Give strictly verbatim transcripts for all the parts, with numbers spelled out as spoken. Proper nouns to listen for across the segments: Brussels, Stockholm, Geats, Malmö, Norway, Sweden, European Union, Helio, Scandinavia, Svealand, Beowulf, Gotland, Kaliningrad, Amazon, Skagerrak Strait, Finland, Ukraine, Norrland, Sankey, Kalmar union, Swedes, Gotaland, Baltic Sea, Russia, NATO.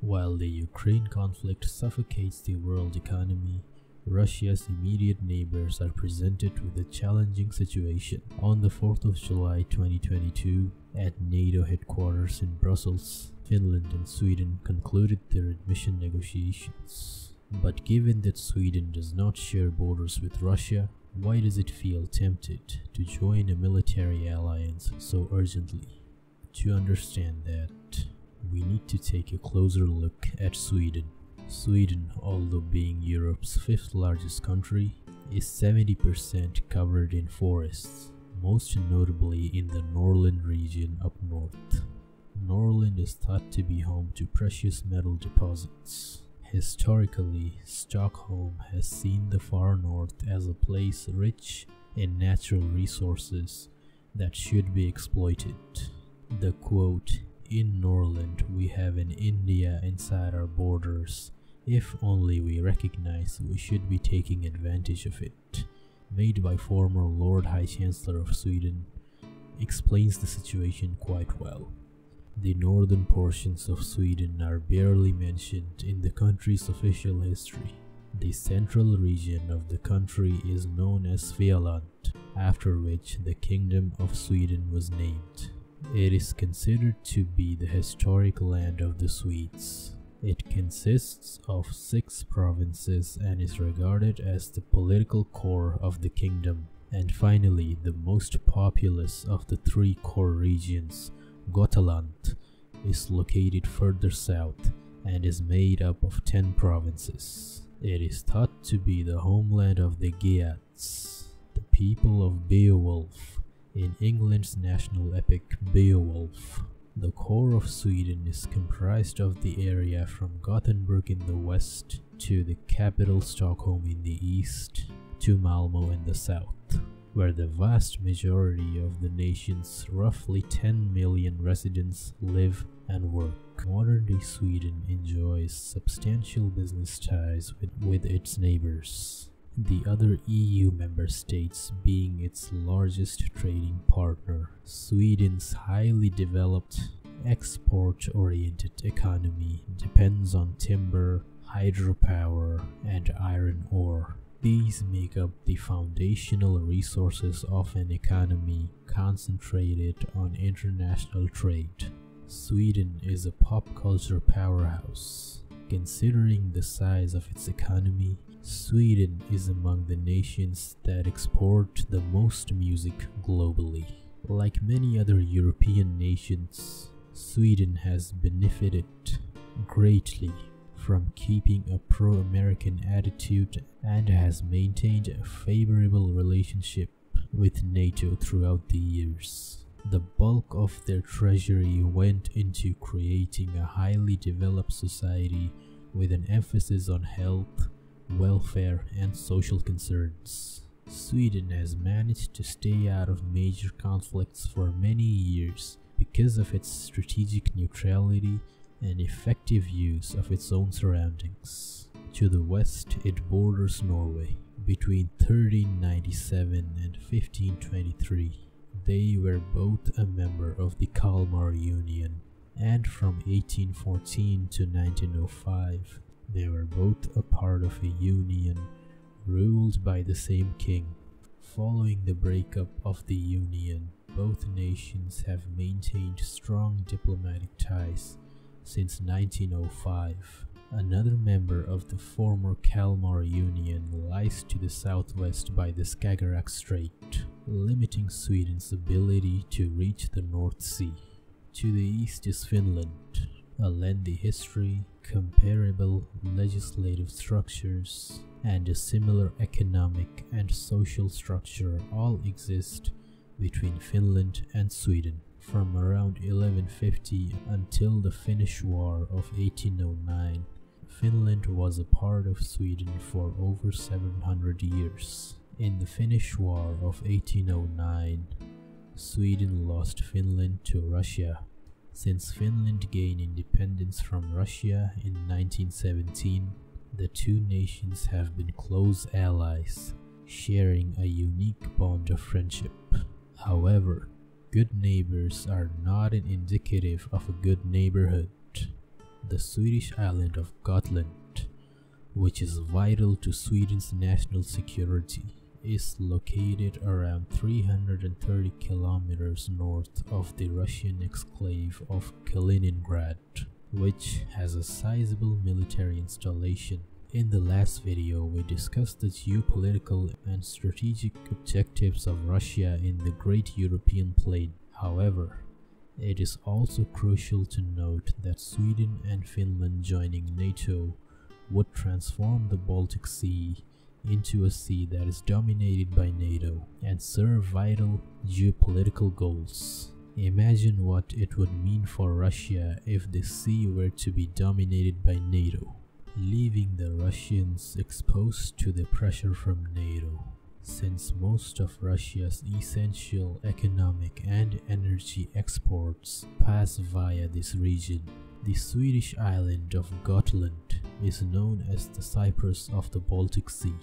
While the Ukraine conflict suffocates the world economy, Russia's immediate neighbors are presented with a challenging situation. On the fourth of July twenty twenty-two, at NATO headquarters in Brussels, Finland and Sweden concluded their admission negotiations. But given that Sweden does not share borders with Russia, why does it feel tempted to join a military alliance so urgently? To understand that, we need to take a closer look at Sweden. Sweden, although being Europe's fifth largest country, is seventy percent covered in forests, most notably in the Norrland region up north. Norrland is thought to be home to precious metal deposits. Historically, Stockholm has seen the far north as a place rich in natural resources that should be exploited. The quote, "In Norrland, we have an India inside our borders. If only we recognize we should be taking advantage of it," made by former Lord High Chancellor of Sweden, explains the situation quite well. The northern portions of Sweden are barely mentioned in the country's official history. The central region of the country is known as Svealand, after which the Kingdom of Sweden was named. It is considered to be the historic land of the Swedes. It consists of six provinces and is regarded as the political core of the kingdom, and finally the most populous of the three core regions, Gotaland, is located further south and is made up of ten provinces. It is thought to be the homeland of the Geats, the people of Beowulf, in England's national epic Beowulf. The core of Sweden is comprised of the area from Gothenburg in the west to the capital Stockholm in the east to Malmö in the south, where the vast majority of the nation's roughly ten million residents live and work. Modern-day Sweden enjoys substantial business ties with, with its neighbors, the other E U member states being its largest trading partner. Sweden's highly developed export-oriented economy depends on timber, hydropower, and iron ore. These make up the foundational resources of an economy concentrated on international trade. Sweden is a pop culture powerhouse. Considering the size of its economy, Sweden is among the nations that export the most music globally. Like many other European nations, Sweden has benefited greatly from keeping a pro-American attitude and has maintained a favorable relationship with NATO throughout the years. The bulk of their treasury went into creating a highly developed society with an emphasis on health, welfare, and social concerns. Sweden has managed to stay out of major conflicts for many years because of its strategic neutrality and effective use of its own surroundings. To the west, it borders Norway. Between thirteen ninety-seven and fifteen twenty-three, they were both a member of the Kalmar Union, and from eighteen fourteen to nineteen oh five, they were both a part of a union ruled by the same king. Following the breakup of the union, both nations have maintained strong diplomatic ties since nineteen oh five. Another member of the former Kalmar Union lies to the southwest by the Skagerrak Strait, limiting Sweden's ability to reach the North Sea. To the east is Finland, a lengthy history, comparable legislative structures, and a similar economic and social structure all exist between Finland and Sweden. From around eleven fifty until the Finnish War of eighteen oh nine, Finland was a part of Sweden for over seven hundred years. In the Finnish War of eighteen oh nine, Sweden lost Finland to Russia. Since Finland gained independence from Russia in nineteen seventeen, the two nations have been close allies, sharing a unique bond of friendship. However, good neighbors are not an indicative of a good neighborhood. the Swedish island of Gotland, which is vital to Sweden's national security, is located around three hundred thirty kilometers north of the Russian exclave of Kaliningrad, which has a sizable military installation. In the last video, we discussed the geopolitical and strategic objectives of Russia in the Great European Plain. However, it is also crucial to note that Sweden and Finland joining NATO would transform the Baltic Sea into a sea that is dominated by NATO and serve vital geopolitical goals. Imagine what it would mean for Russia if the sea were to be dominated by NATO, leaving the Russians exposed to the pressure from NATO. Since most of Russia's essential economic and energy exports pass via this region, the Swedish island of Gotland is known as the Cyprus of the Baltic Sea.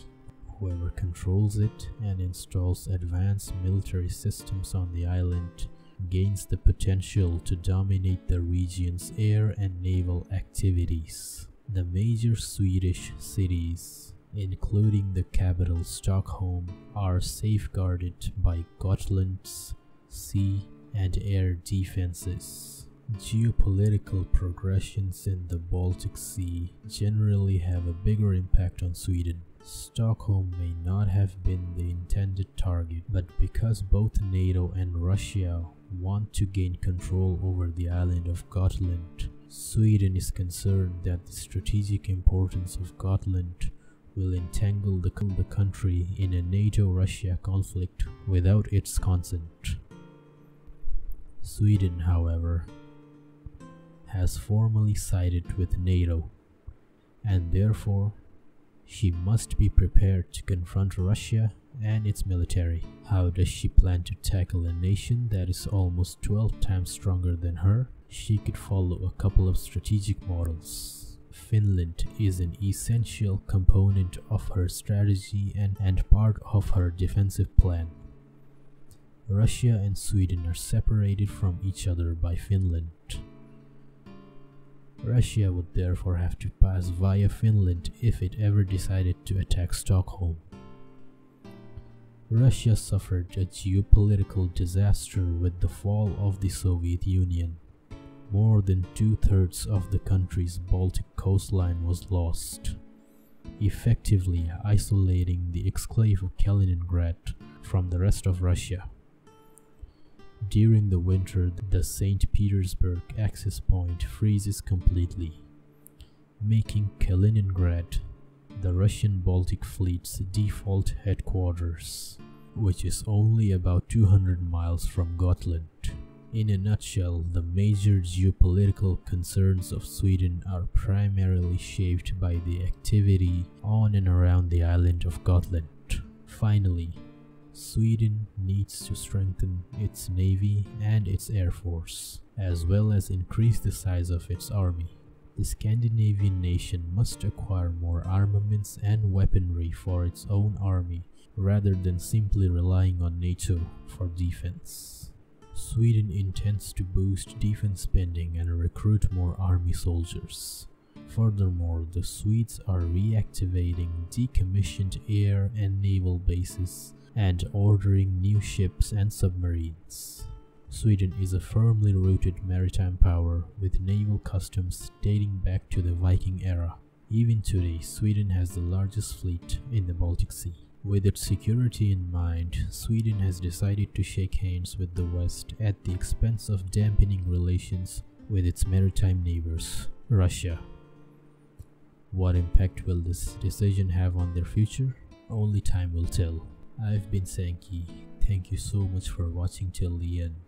Whoever controls it and installs advanced military systems on the island gains the potential to dominate the region's air and naval activities. The major Swedish cities, including the capital Stockholm, are safeguarded by Gotland's sea and air defenses. Geopolitical progressions in the Baltic Sea generally have a bigger impact on Sweden. Stockholm may not have been the intended target, but because both NATO and Russia want to gain control over the island of Gotland, Sweden is concerned that the strategic importance of Gotland will entangle the country in a NATO-Russia conflict without its consent. Sweden, however, has formally sided with NATO, and therefore she must be prepared to confront Russia and its military. How does she plan to tackle a nation that is almost twelve times stronger than her? She could follow a couple of strategic models. Finland is an essential component of her strategy and, and part of her defensive plan. Russia and Sweden are separated from each other by Finland. Russia would therefore have to pass via Finland if it ever decided to attack Stockholm. Russia suffered a geopolitical disaster with the fall of the Soviet Union. More than two-thirds of the country's Baltic coastline was lost, effectively isolating the exclave of Kaliningrad from the rest of Russia. During the winter, the Saint Petersburg access point freezes completely, making Kaliningrad the Russian Baltic Fleet's default headquarters, which is only about two hundred miles from Gotland. In a nutshell, the major geopolitical concerns of Sweden are primarily shaped by the activity on and around the island of Gotland. Finally, Sweden needs to strengthen its navy and its air force, as well as increase the size of its army. The Scandinavian nation must acquire more armaments and weaponry for its own army, rather than simply relying on NATO for defense. Sweden intends to boost defense spending and recruit more army soldiers. Furthermore, the Swedes are reactivating decommissioned air and naval bases and ordering new ships and submarines. Sweden is a firmly rooted maritime power with naval customs dating back to the Viking era. Even today, Sweden has the largest fleet in the Baltic Sea. With its security in mind, Sweden has decided to shake hands with the West at the expense of dampening relations with its maritime neighbors, Russia. What impact will this decision have on their future? Only time will tell. I've been Sankey. Thank you so much for watching till the end.